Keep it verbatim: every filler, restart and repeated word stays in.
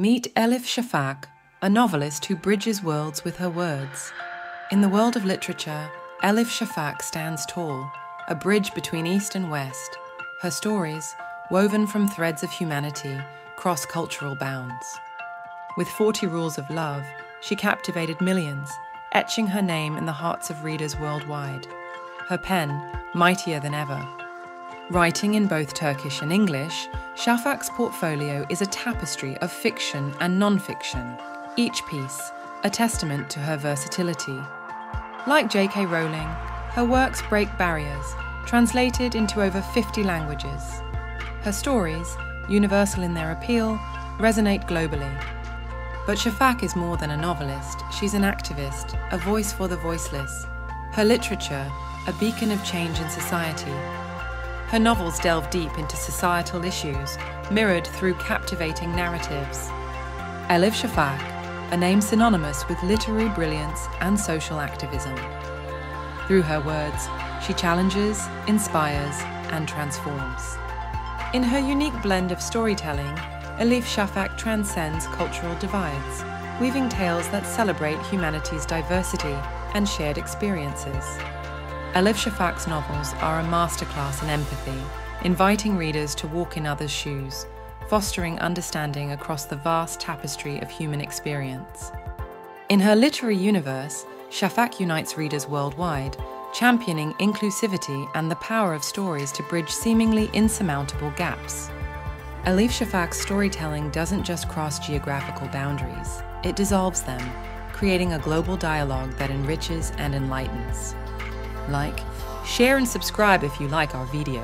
Meet Elif Shafak, a novelist who bridges worlds with her words. In the world of literature, Elif Shafak stands tall, a bridge between East and West. Her stories, woven from threads of humanity, cross cultural bounds. With forty Rules of Love, she captivated millions, etching her name in the hearts of readers worldwide. Her pen, mightier than ever. Writing in both Turkish and English, Shafak's portfolio is a tapestry of fiction and non-fiction, each piece a testament to her versatility. Like J K Rowling, her works break barriers, translated into over fifty languages. Her stories, universal in their appeal, resonate globally. But Shafak is more than a novelist, she's an activist, a voice for the voiceless. Her literature, a beacon of change in society. Her novels delve deep into societal issues, mirrored through captivating narratives. Elif Shafak, a name synonymous with literary brilliance and social activism. Through her words, she challenges, inspires, and transforms. In her unique blend of storytelling, Elif Shafak transcends cultural divides, weaving tales that celebrate humanity's diversity and shared experiences. Elif Shafak's novels are a masterclass in empathy, inviting readers to walk in others' shoes, fostering understanding across the vast tapestry of human experience. In her literary universe, Shafak unites readers worldwide, championing inclusivity and the power of stories to bridge seemingly insurmountable gaps. Elif Shafak's storytelling doesn't just cross geographical boundaries, it dissolves them, creating a global dialogue that enriches and enlightens. Like, share and subscribe if you like our video.